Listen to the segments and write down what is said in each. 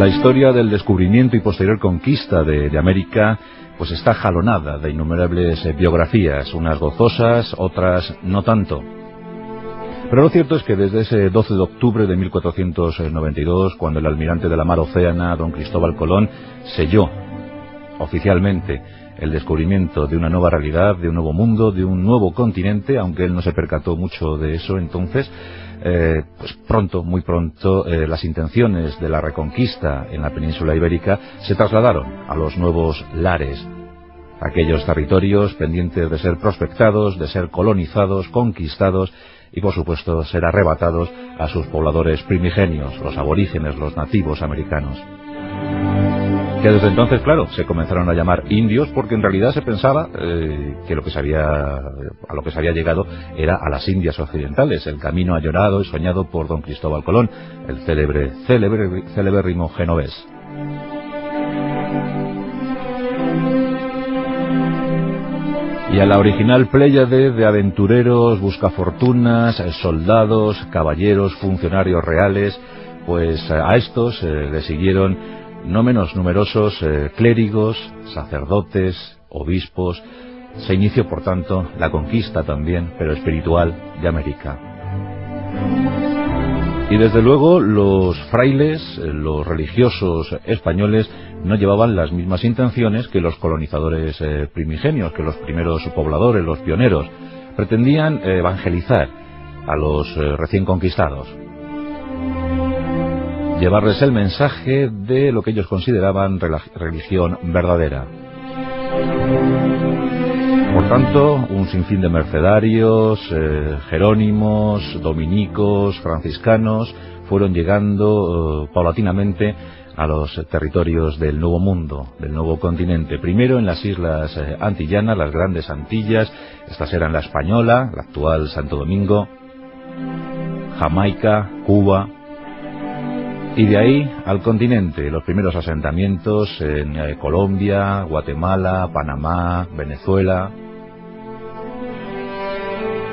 La historia del descubrimiento y posterior conquista de América pues está jalonada de innumerables biografías, unas gozosas, otras no tanto. Pero lo cierto es que desde ese 12 de octubre de 1492, cuando el almirante de la mar Océana, don Cristóbal Colón, selló oficialmente el descubrimiento de una nueva realidad, de un nuevo mundo, de un nuevo continente, aunque él no se percató mucho de eso entonces, pues pronto, muy pronto, las intenciones de la reconquista en la península ibérica se trasladaron a los nuevos lares. Aquellos territorios pendientes de ser prospectados, de ser colonizados, conquistados y por supuesto ser arrebatados a sus pobladores primigenios, los aborígenes, los nativos americanos. Que desde entonces, claro, se comenzaron a llamar indios porque en realidad se pensaba que a lo que se había llegado era a las Indias Occidentales, el camino añorado y soñado por don Cristóbal Colón, el célebérrimo genovés. Y a la original pléyade de aventureros, buscafortunas, soldados, caballeros, funcionarios reales, pues a estos le siguieron no menos numerosos clérigos, sacerdotes, obispos. Se inició, por tanto, la conquista también, pero espiritual, de América. Y desde luego los frailes, los religiosos españoles, no llevaban las mismas intenciones que los colonizadores primigenios, que los primeros pobladores, los pioneros. Pretendían evangelizar a los recién conquistados, llevarles el mensaje de lo que ellos consideraban religión verdadera. Por tanto, un sinfín de mercedarios, jerónimos, dominicos, franciscanos, fueron llegando paulatinamente a los territorios del Nuevo Mundo, del Nuevo Continente. Primero en las islas antillanas, las Grandes Antillas, estas eran la Española, la actual Santo Domingo, Jamaica, Cuba. Y de ahí al continente, los primeros asentamientos en Colombia, Guatemala, Panamá, Venezuela.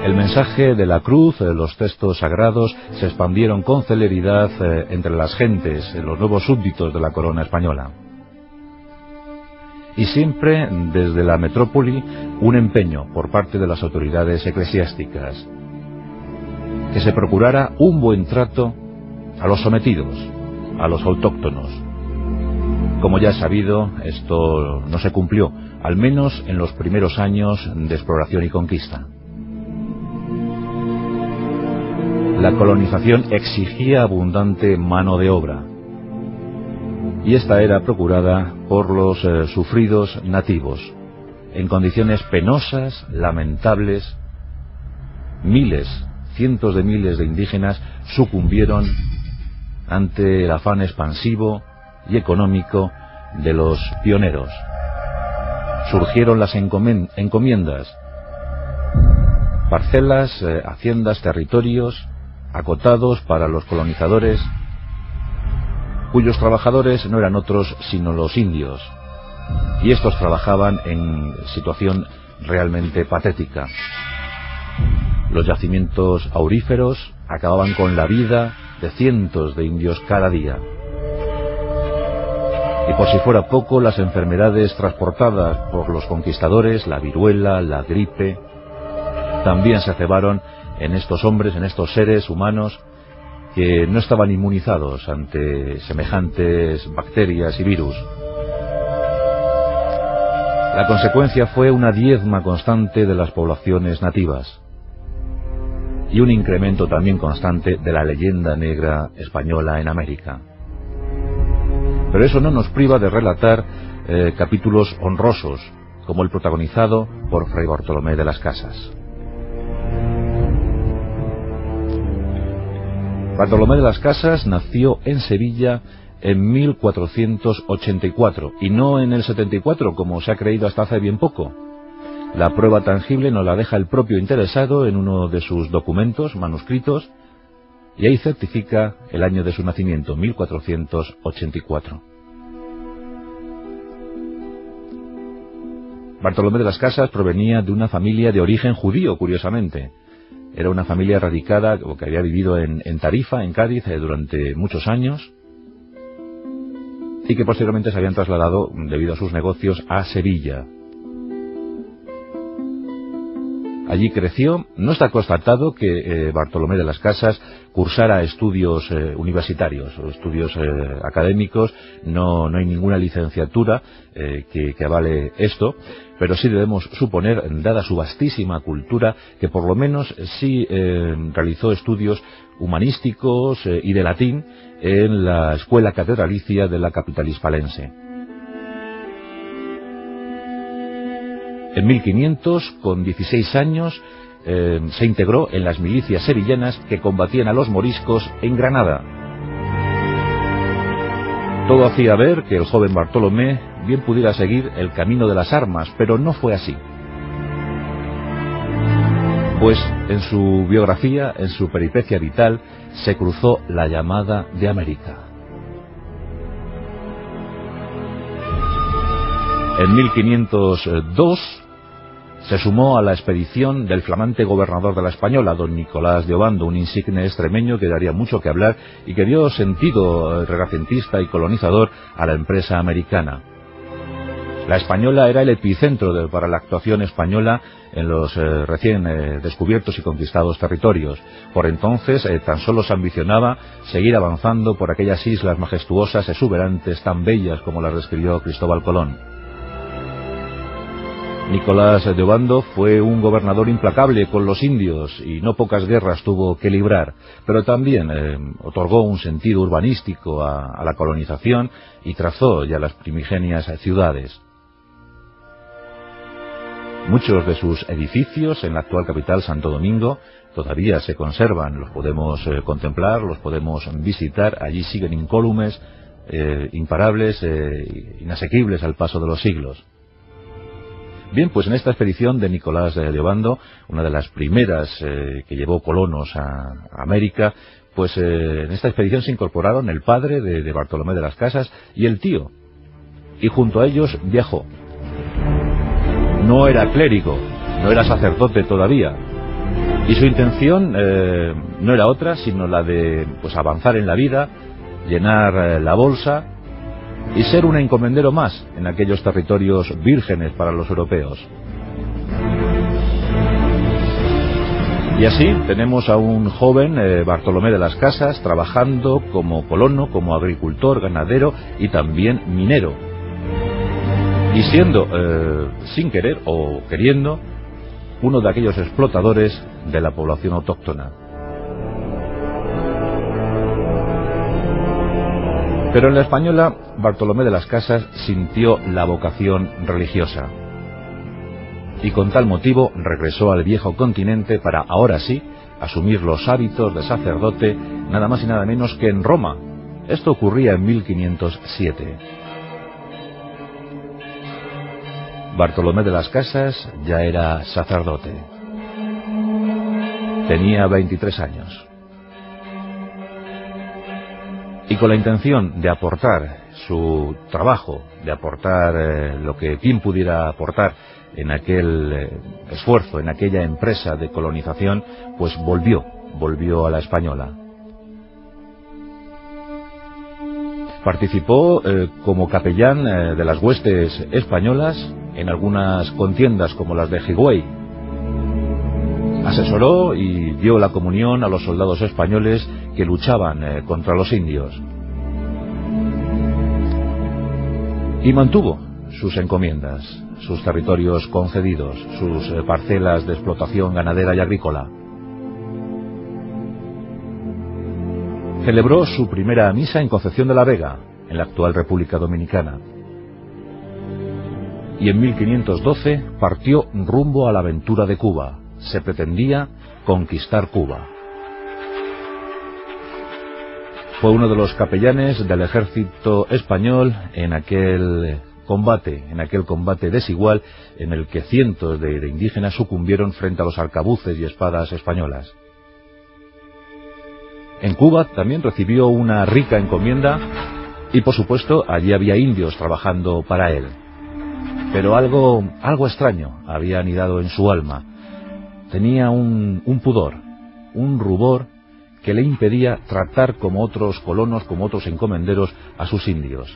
El mensaje de la cruz, los textos sagrados, se expandieron con celeridad entre las gentes, los nuevos súbditos de la corona española. Y siempre desde la metrópoli un empeño por parte de las autoridades eclesiásticas, que se procurara un buen trato a los sometidos, a los autóctonos. Como ya es sabido, esto no se cumplió, al menos en los primeros años de exploración y conquista. La colonización exigía abundante mano de obra, y esta era procurada por los sufridos nativos, en condiciones penosas, lamentables. Miles, cientos de miles de indígenas sucumbieron ante el afán expansivo y económico de los pioneros. Surgieron las encomiendas, parcelas, haciendas, territorios acotados para los colonizadores, cuyos trabajadores no eran otros sino los indios, y estos trabajaban en situación realmente patética. Los yacimientos auríferos acababan con la vida de cientos de indios cada día. Y por si fuera poco, las enfermedades transportadas por los conquistadores, la viruela, la gripe, también se cebaron en estos hombres, en estos seres humanos que no estaban inmunizados ante semejantes bacterias y virus. La consecuencia fue una diezma constante de las poblaciones nativas y un incremento también constante de la leyenda negra española en América. Pero eso no nos priva de relatar capítulos honrosos, como el protagonizado por Fray Bartolomé de las Casas. Bartolomé de las Casas nació en Sevilla en 1484, y no en el 74, como se ha creído hasta hace bien poco. La prueba tangible nos la deja el propio interesado en uno de sus documentos, manuscritos, y ahí certifica el año de su nacimiento, 1484. Bartolomé de las Casas provenía de una familia de origen judío, curiosamente. Era una familia radicada, o que había vivido en Tarifa, en Cádiz, durante muchos años. y que posteriormente se habían trasladado, debido a sus negocios, a Sevilla. Allí creció. No está constatado que Bartolomé de las Casas cursara estudios universitarios o estudios académicos. No hay ninguna licenciatura que avale esto, pero sí debemos suponer, dada su vastísima cultura, que por lo menos sí realizó estudios humanísticos y de latín en la escuela catedralicia de la capital hispalense. En 1500, con 16 años, se integró en las milicias sevillanas que combatían a los moriscos en Granada. Todo hacía ver que el joven Bartolomé bien pudiera seguir el camino de las armas, pero no fue así. Pues en su biografía, en su peripecia vital, se cruzó la llamada de América. En 1502... se sumó a la expedición del flamante gobernador de la Española, don Nicolás de Ovando, un insigne extremeño que daría mucho que hablar y que dio sentido renacentista y colonizador a la empresa americana. La Española era el epicentro para la actuación española en los recién descubiertos y conquistados territorios. Por entonces tan solo se ambicionaba seguir avanzando por aquellas islas majestuosas, exuberantes, tan bellas como las describió Cristóbal Colón. Nicolás de Ovando fue un gobernador implacable con los indios y no pocas guerras tuvo que librar, pero también otorgó un sentido urbanístico a la colonización y trazó ya las primigenias ciudades. Muchos de sus edificios en la actual capital, Santo Domingo, todavía se conservan, los podemos contemplar, los podemos visitar, allí siguen incólumes, imparables, inasequibles al paso de los siglos. Bien, pues en esta expedición de Nicolás de Ovando, una de las primeras que llevó colonos a América, pues en esta expedición se incorporaron el padre de Bartolomé de las Casas y el tío, y junto a ellos viajó. No era clérigo, no era sacerdote todavía, y su intención no era otra sino la de avanzar en la vida, llenar la bolsa y ser un encomendero más en aquellos territorios vírgenes para los europeos. Y así tenemos a un joven Bartolomé de las Casas trabajando como colono, como agricultor, ganadero y también minero, y siendo, sin querer o queriendo, uno de aquellos explotadores de la población autóctona. Pero en la Española, Bartolomé de las Casas sintió la vocación religiosa, y con tal motivo regresó al viejo continente para, ahora sí, asumir los hábitos de sacerdote, nada más y nada menos que en Roma. Esto ocurría en 1507. Bartolomé de las Casas ya era sacerdote. Tenía 23 años. Y con la intención de aportar su trabajo, de aportar lo que quien pudiera aportar en aquel esfuerzo, en aquella empresa de colonización, pues volvió a la Española. Participó como capellán de las huestes españolas en algunas contiendas como las de Higüey. Asesoró y dio la comunión a los soldados españoles que luchaban contra los indios. Y mantuvo sus encomiendas, sus territorios concedidos, sus parcelas de explotación ganadera y agrícola. Celebró su primera misa en Concepción de la Vega, en la actual República Dominicana. Y en 1512 partió rumbo a la aventura de Cuba. Se pretendía conquistar Cuba. Fue uno de los capellanes del ejército español en aquel combate desigual en el que cientos de indígenas sucumbieron frente a los arcabuces y espadas españolas. En Cuba también recibió una rica encomienda y, por supuesto, allí había indios trabajando para él. Pero algo extraño había anidado en su alma. Tenía un pudor, un rubor que le impedía tratar como otros colonos, como otros encomenderos, a sus indios.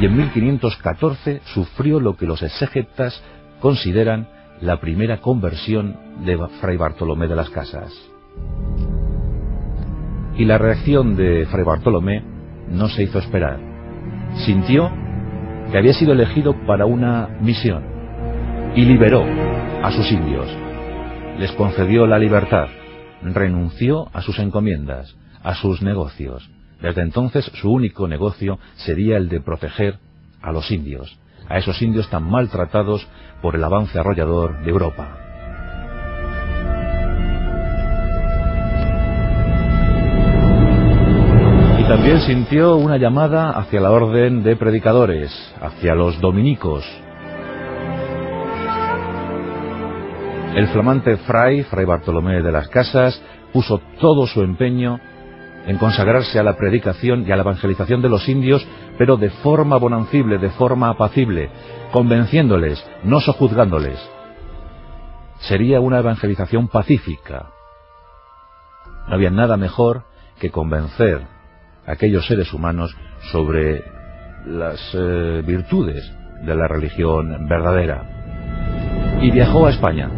y en 1514 sufrió lo que los exégetas consideran la primera conversión de Fray Bartolomé de las Casas. Y la reacción de Fray Bartolomé no se hizo esperar. Sintió que había sido elegido para una misión y liberó a sus indios. Les concedió la libertad, renunció a sus encomiendas, a sus negocios. Desde entonces su único negocio sería el de proteger a los indios, a esos indios tan maltratados por el avance arrollador de Europa. Y también sintió una llamada hacia la orden de predicadores, hacia los dominicos. El flamante Fray Bartolomé de las Casas, puso todo su empeño en consagrarse a la predicación y a la evangelización de los indios, pero de forma bonancible, de forma apacible, convenciéndoles, no sojuzgándoles. Sería una evangelización pacífica. No había nada mejor que convencer a aquellos seres humanos sobre las virtudes de la religión verdadera. Y viajó a España,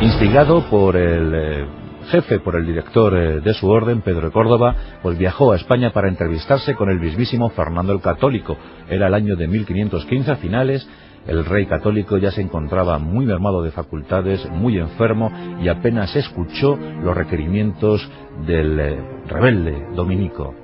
instigado por el jefe, por el director de su orden, Pedro de Córdoba, pues viajó a España para entrevistarse con el mismísimo Fernando el Católico. Era el año de 1515, a finales, el rey católico ya se encontraba muy mermado de facultades, muy enfermo, y apenas escuchó los requerimientos del rebelde dominico.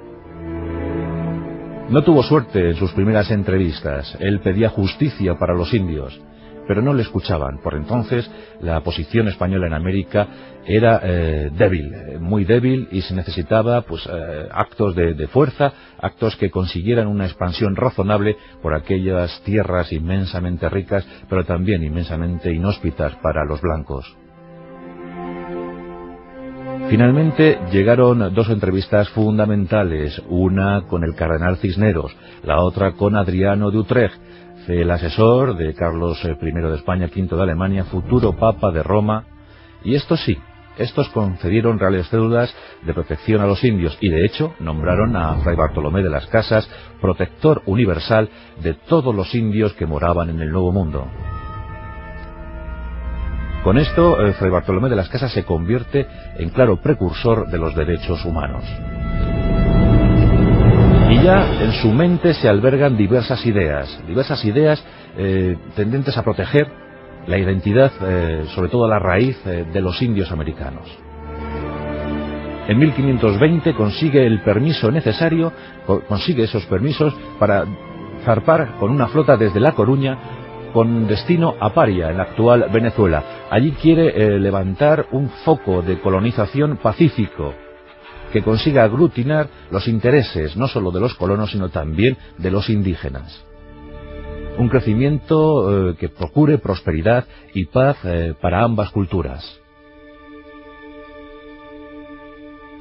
No tuvo suerte en sus primeras entrevistas, él pedía justicia para los indios, pero no le escuchaban. Por entonces la posición española en América era débil, muy débil, y se necesitaba pues actos de fuerza, actos que consiguieran una expansión razonable por aquellas tierras inmensamente ricas, pero también inmensamente inhóspitas para los blancos. Finalmente llegaron dos entrevistas fundamentales, una con el cardenal Cisneros, la otra con Adriano de Utrecht, el asesor de Carlos I de España, V de Alemania, futuro Papa de Roma, y estos sí, estos concedieron reales cédulas de protección a los indios, y de hecho nombraron a Fray Bartolomé de las Casas protector universal de todos los indios que moraban en el Nuevo Mundo. Con esto, Fray Bartolomé de las Casas se convierte en claro precursor de los derechos humanos. Y ya en su mente se albergan diversas ideas tendentes a proteger la identidad, sobre todo la raíz de los indios americanos. En 1520 consigue el permiso necesario, consigue esos permisos para zarpar con una flota desde La Coruña con destino a Paria, en la actual Venezuela. Allí quiere levantar un foco de colonización pacífico que consiga aglutinar los intereses no solo de los colonos, sino también de los indígenas. Un crecimiento que procure prosperidad y paz para ambas culturas.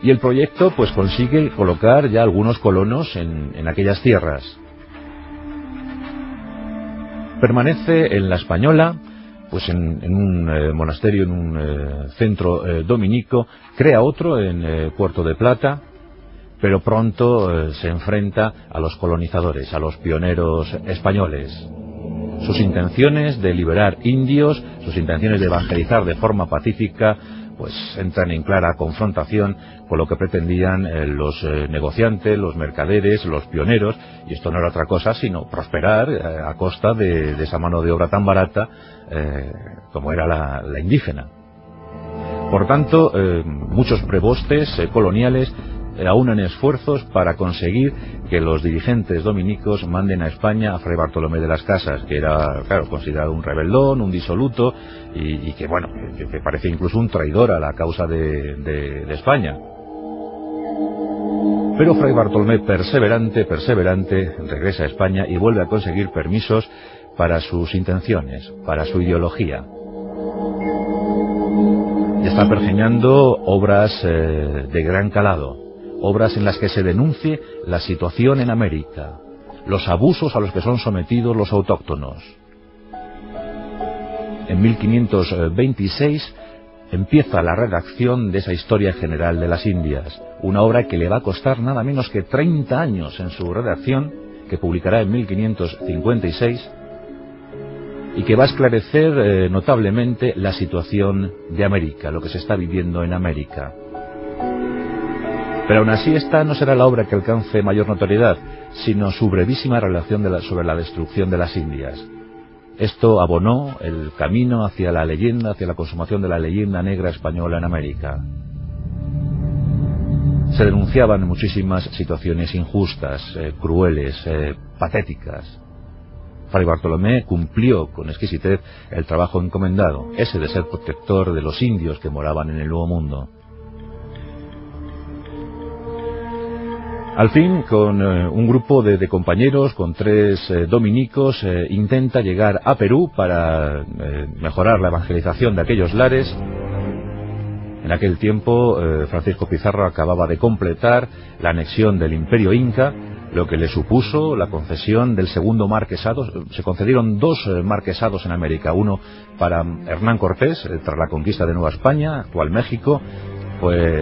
Y el proyecto pues consigue colocar ya algunos colonos en aquellas tierras. Permanece en La Española, pues en un monasterio, en un centro dominico, crea otro en Puerto de Plata, pero pronto se enfrenta a los colonizadores, a los pioneros españoles. Sus intenciones de liberar indios, sus intenciones de evangelizar de forma pacífica, pues entran en clara confrontación con lo que pretendían los negociantes, los mercaderes, los pioneros, y esto no era otra cosa sino prosperar a costa de esa mano de obra tan barata como era la indígena. Por tanto, muchos prebostes coloniales aúnan esfuerzos para conseguir que los dirigentes dominicos manden a España a Fray Bartolomé de las Casas, que era, claro, considerado un rebeldón, un disoluto, y que, bueno, que parece incluso un traidor a la causa de España. Pero Fray Bartolomé, perseverante, regresa a España y vuelve a conseguir permisos para sus intenciones, para su ideología. Y está pergeñando obras de gran calado, obras en las que se denuncie la situación en América, los abusos a los que son sometidos los autóctonos. En 1526 empieza la redacción de esa Historia General de las Indias, una obra que le va a costar nada menos que 30 años en su redacción que publicará en 1556 y que va a esclarecer notablemente la situación de América, lo que se está viviendo en América. Pero aún así esta no será la obra que alcance mayor notoriedad, sino su brevísima relación sobre la destrucción de las Indias. Esto abonó el camino hacia la leyenda, hacia la consumación de la leyenda negra española en América. Se denunciaban muchísimas situaciones injustas, crueles, patéticas. Fray Bartolomé cumplió con exquisitez el trabajo encomendado, ese de ser protector de los indios que moraban en el Nuevo Mundo. Al fin, con un grupo de compañeros, con tres dominicos, intenta llegar a Perú para mejorar la evangelización de aquellos lares. En aquel tiempo, Francisco Pizarro acababa de completar la anexión del Imperio Inca, lo que le supuso la concesión del segundo marquesado. Se concedieron dos marquesados en América, uno para Hernán Cortés, tras la conquista de Nueva España, actual México, pues,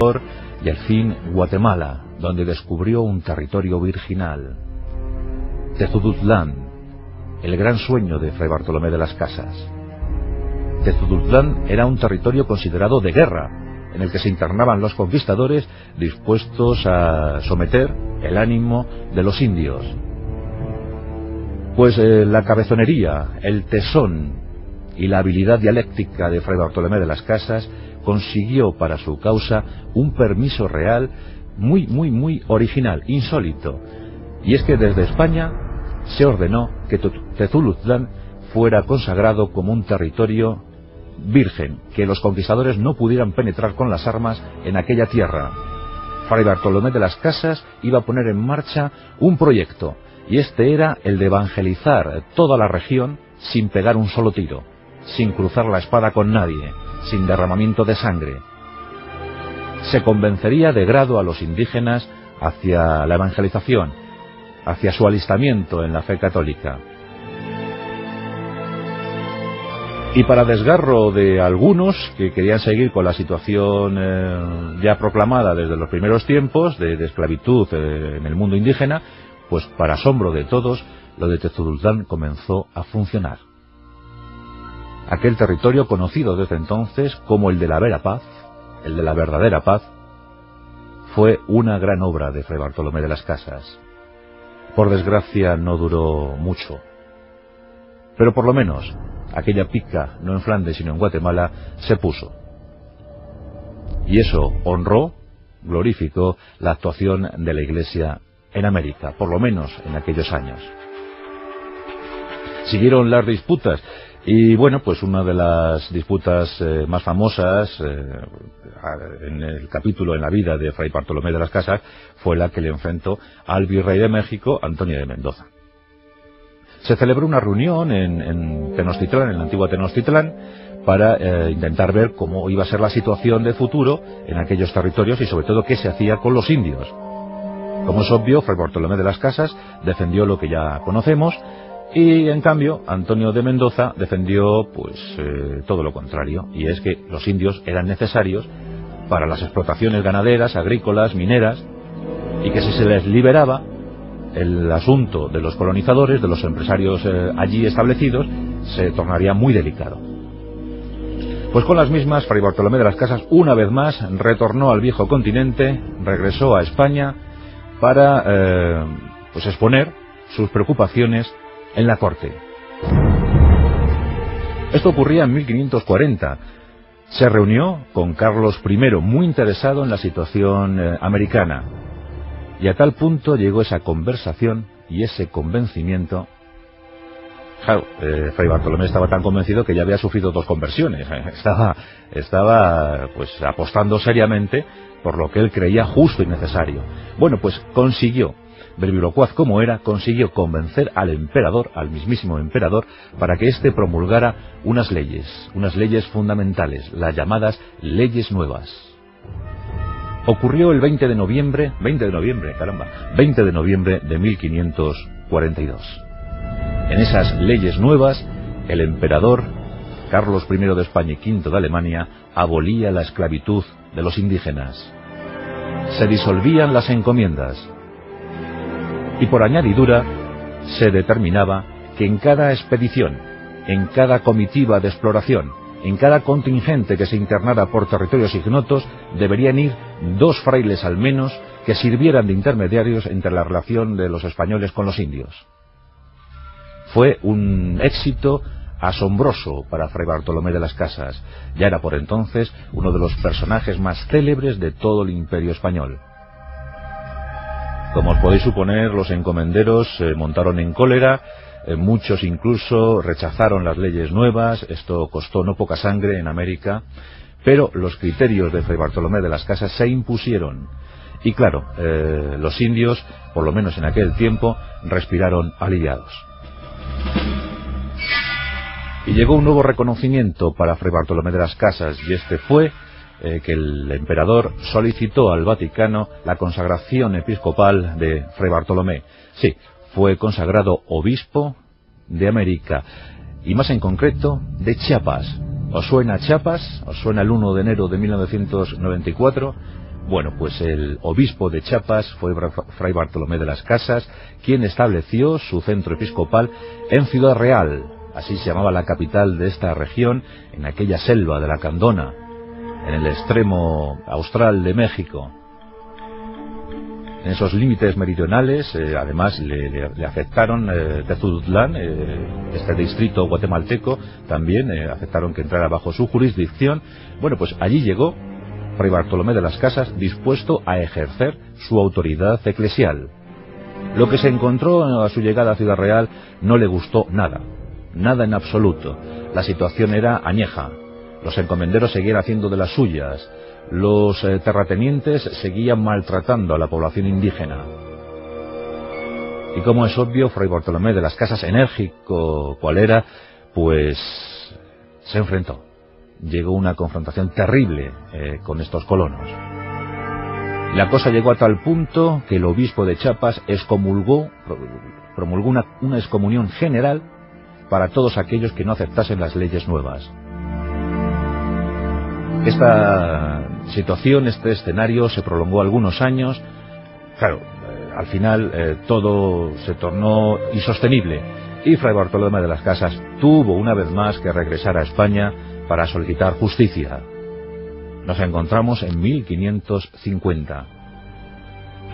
y al fin Guatemala, donde descubrió un territorio virginal, Tezulutlán, el gran sueño de Fray Bartolomé de las Casas. Tezulutlán era un territorio considerado de guerra, en el que se internaban los conquistadores dispuestos a someter el ánimo de los indios. Pues la cabezonería, el tesón y la habilidad dialéctica de Fray Bartolomé de las Casas consiguió para su causa un permiso real muy original, insólito, y es que desde España se ordenó que Tezulutlán fuera consagrado como un territorio virgen, que los conquistadores no pudieran penetrar con las armas en aquella tierra. Fray Bartolomé de las Casas iba a poner en marcha un proyecto, y este era el de evangelizar toda la región sin pegar un solo tiro, sin cruzar la espada con nadie, sin derramamiento de sangre. Se convencería de grado a los indígenas hacia la evangelización, hacia su alistamiento en la fe católica. Y para desgarro de algunos que querían seguir con la situación ya proclamada desde los primeros tiempos de esclavitud en el mundo indígena, pues para asombro de todos, lo de Tezulutlán comenzó a funcionar. Aquel territorio conocido desde entonces como el de la Vera Paz, el de la verdadera paz, fue una gran obra de Fray Bartolomé de las Casas. Por desgracia no duró mucho, pero por lo menos aquella pica, no en Flandes sino en Guatemala, se puso. Y eso honró, glorificó la actuación de la Iglesia en América, por lo menos en aquellos años. Siguieron las disputas. Y bueno, pues una de las disputas más famosas en el capítulo en la vida de Fray Bartolomé de las Casas fue la que le enfrentó al virrey de México, Antonio de Mendoza. Se celebró una reunión en Tenochtitlán, en la antigua Tenochtitlán, para intentar ver cómo iba a ser la situación de futuro en aquellos territorios y sobre todo qué se hacía con los indios. Como es obvio, Fray Bartolomé de las Casas defendió lo que ya conocemos, y en cambio Antonio de Mendoza defendió pues todo lo contrario, y es que los indios eran necesarios para las explotaciones ganaderas, agrícolas, mineras, y que si se les liberaba, el asunto de los colonizadores, de los empresarios allí establecidos, se tornaría muy delicado. Pues con las mismas, Fray Bartolomé de las Casas una vez más retornó al viejo continente, regresó a España para pues exponer sus preocupaciones en la corte. Esto ocurría en 1540. Se reunió con Carlos I, muy interesado en la situación americana. Y a tal punto llegó esa conversación y ese convencimiento. Claro, Fray Bartolomé estaba tan convencido que ya había sufrido dos conversiones. Estaba pues apostando seriamente por lo que él creía justo y necesario. Bueno, pues consiguió, verbilocuaz como era, consiguió convencer al emperador, al mismísimo emperador, para que éste promulgara unas leyes fundamentales, las llamadas leyes nuevas. Ocurrió el 20 de noviembre de 1542. En esas leyes nuevas, el emperador Carlos I de España y V de Alemania abolía la esclavitud de los indígenas. Se disolvían las encomiendas. Y por añadidura, se determinaba que en cada expedición, en cada comitiva de exploración, en cada contingente que se internara por territorios ignotos, deberían ir 2 frailes al menos que sirvieran de intermediarios entre la relación de los españoles con los indios. Fue un éxito asombroso para Fray Bartolomé de las Casas. Ya era por entonces uno de los personajes más célebres de todo el Imperio Español. Como os podéis suponer, los encomenderos se montaron en cólera. Muchos incluso rechazaron las leyes nuevas. Esto costó no poca sangre en América, pero los criterios de Fray Bartolomé de las Casas se impusieron. Y claro, los indios, por lo menos en aquel tiempo, respiraron aliviados. Y llegó un nuevo reconocimiento para Fray Bartolomé de las Casas, y este fue que el emperador solicitó al Vaticano la consagración episcopal de Fray Bartolomé. Sí, fue consagrado obispo de América, y más en concreto de Chiapas. ¿Os suena Chiapas? ¿Os suena el 1 de enero de 1994? Bueno, pues el obispo de Chiapas fue Fray Bartolomé de las Casas, quien estableció su centro episcopal en Ciudad Real. Así se llamaba la capital de esta región, en aquella selva de la Candona, en el extremo austral de México. En esos límites meridionales, además, le afectaron Tezulutlán, este distrito guatemalteco, también afectaron que entrara bajo su jurisdicción. Bueno, pues allí llegó Fray Bartolomé de las Casas dispuesto a ejercer su autoridad eclesial. Lo que se encontró a su llegada a Ciudad Real no le gustó nada, nada en absoluto. La situación era añeja. Los encomenderos seguían haciendo de las suyas. Los terratenientes seguían maltratando a la población indígena. Y como es obvio, Fray Bartolomé de las Casas, enérgico cual era, pues se enfrentó. Llegó una confrontación terrible con estos colonos. La cosa llegó a tal punto que el obispo de Chiapas promulgó una excomunión general para todos aquellos que no aceptasen las leyes nuevas. Esta situación, este escenario, se prolongó algunos años. Claro, al final todo se tornó insostenible, y Fray Bartolomé de las Casas tuvo una vez más que regresar a España para solicitar justicia. Nos encontramos en 1550.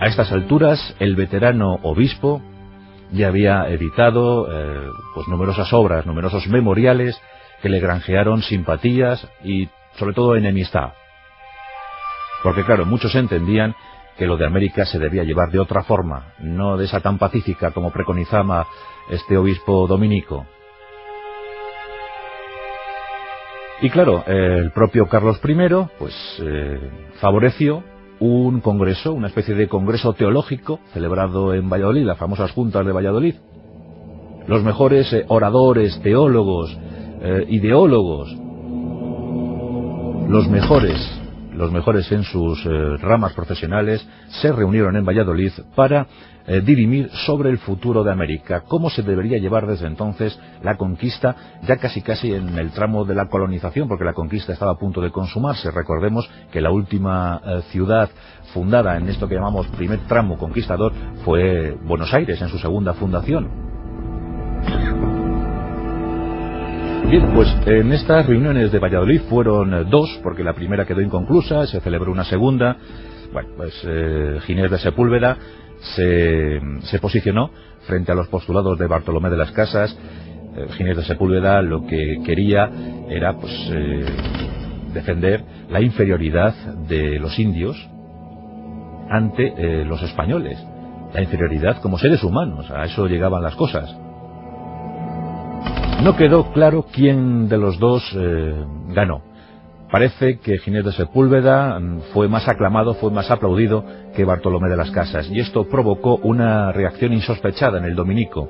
A estas alturas, el veterano obispo ya había editado pues numerosas obras, numerosos memoriales que le granjearon simpatías y sobre todo enemistad. Porque claro, muchos entendían que lo de América se debía llevar de otra forma, no de esa tan pacífica como preconizaba este obispo dominico. Y claro, el propio Carlos I pues favoreció un congreso, una especie de congreso teológico celebrado en Valladolid, las famosas juntas de Valladolid. Los mejores oradores, teólogos, ideólogos, los mejores en sus ramas profesionales se reunieron en Valladolid para dirimir sobre el futuro de América, cómo se debería llevar desde entonces la conquista, ya casi en el tramo de la colonización, porque la conquista estaba a punto de consumarse. Recordemos que la última ciudad fundada en esto que llamamos primer tramo conquistador fue Buenos Aires, en su segunda fundación. Bien, pues en estas reuniones de Valladolid fueron 2, porque la primera quedó inconclusa, se celebró una segunda. Bueno, pues Ginés de Sepúlveda se posicionó frente a los postulados de Bartolomé de las Casas. Ginés de Sepúlveda lo que quería era pues defender la inferioridad de los indios ante los españoles, la inferioridad como seres humanos. A eso llegaban las cosas. No quedó claro quién de los dos ganó. Parece que Ginés de Sepúlveda fue más aclamado, fue más aplaudido que Bartolomé de las Casas, y esto provocó una reacción insospechada en el dominico.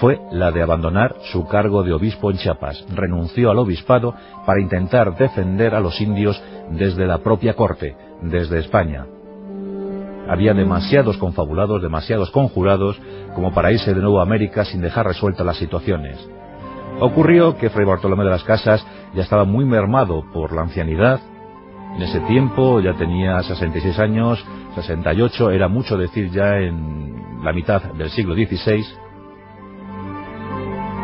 Fue la de abandonar su cargo de obispo en Chiapas. Renunció al obispado para intentar defender a los indios desde la propia corte, desde España. Había demasiados confabulados, demasiados conjurados como para irse de nuevo a América sin dejar resueltas las situaciones. Ocurrió que Fray Bartolomé de las Casas ya estaba muy mermado por la ancianidad. En ese tiempo ya tenía 66 años, 68, era mucho decir ya en la mitad del siglo XVI.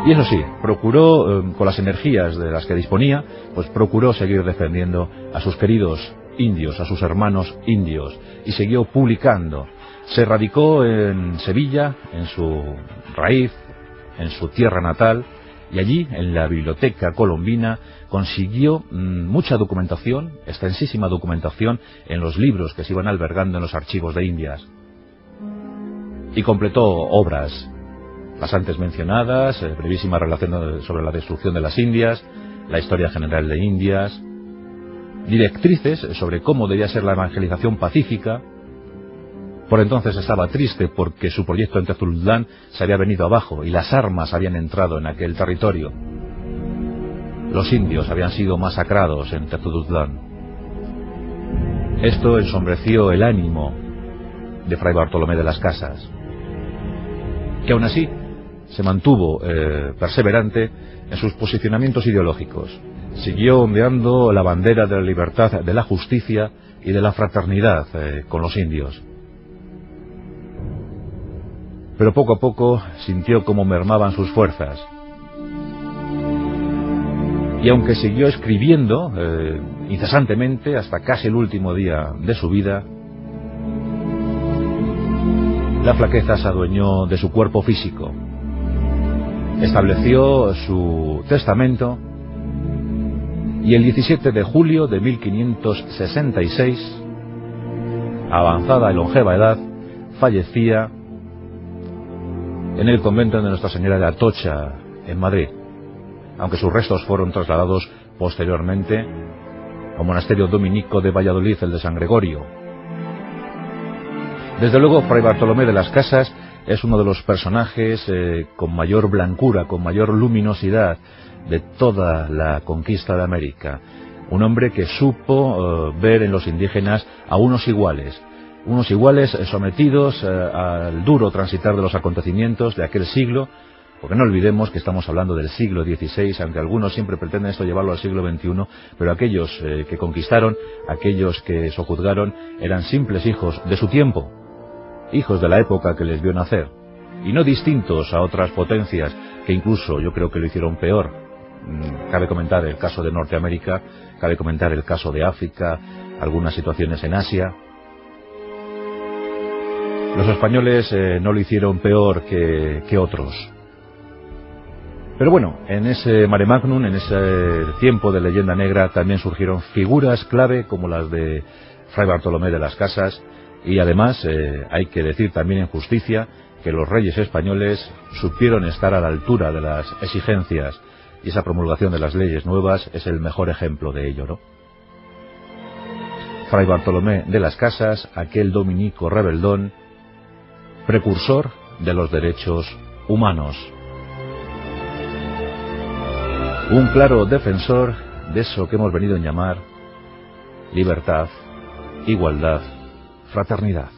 Y eso sí, procuró, con las energías de las que disponía, pues procuró seguir defendiendo a sus queridos indios, a sus hermanos indios, y siguió publicando. Se radicó en Sevilla, en su raíz, en su tierra natal, y allí, en la biblioteca colombina, consiguió mucha documentación, extensísima documentación, en los libros que se iban albergando en los archivos de Indias. Y completó obras, las antes mencionadas, brevísima relación sobre la destrucción de las Indias, la historia general de Indias, directrices sobre cómo debía ser la evangelización pacífica. Por entonces estaba triste porque su proyecto en Tezulutlán se había venido abajo y las armas habían entrado en aquel territorio. Los indios habían sido masacrados en Tezulutlán. Esto ensombreció el ánimo de Fray Bartolomé de las Casas, que aún así se mantuvo perseverante en sus posicionamientos ideológicos. Siguió ondeando la bandera de la libertad, de la justicia y de la fraternidad con los indios. Pero poco a poco sintió cómo mermaban sus fuerzas. Y aunque siguió escribiendo incesantemente hasta casi el último día de su vida, la flaqueza se adueñó de su cuerpo físico. Estableció su testamento y el 17 de julio de 1566, a avanzada y longeva edad, fallecía en el convento de Nuestra Señora de Atocha, en Madrid, aunque sus restos fueron trasladados posteriormente al monasterio dominico de Valladolid, el de San Gregorio. Desde luego, Fray Bartolomé de las Casas es uno de los personajes con mayor blancura, con mayor luminosidad de toda la conquista de América. Un hombre que supo ver en los indígenas a unos iguales sometidos al duro transitar de los acontecimientos de aquel siglo, porque no olvidemos que estamos hablando del siglo XVI, aunque algunos siempre pretenden esto llevarlo al siglo XXI, pero aquellos que conquistaron, aquellos que sojuzgaron, eran simples hijos de su tiempo, hijos de la época que les vio nacer, y no distintos a otras potencias que incluso yo creo que lo hicieron peor. Cabe comentar el caso de Norteamérica, cabe comentar el caso de África, algunas situaciones en Asia. Los españoles no lo hicieron peor que otros. Pero bueno, en ese mare magnum, en ese tiempo de leyenda negra, también surgieron figuras clave como las de Fray Bartolomé de las Casas, y además hay que decir también en justicia que los reyes españoles supieron estar a la altura de las exigencias, y esa promulgación de las leyes nuevas es el mejor ejemplo de ello, ¿no? Fray Bartolomé de las Casas, aquel dominico rebeldón, precursor de los derechos humanos, un claro defensor de eso que hemos venido a llamar libertad, igualdad, fraternidad.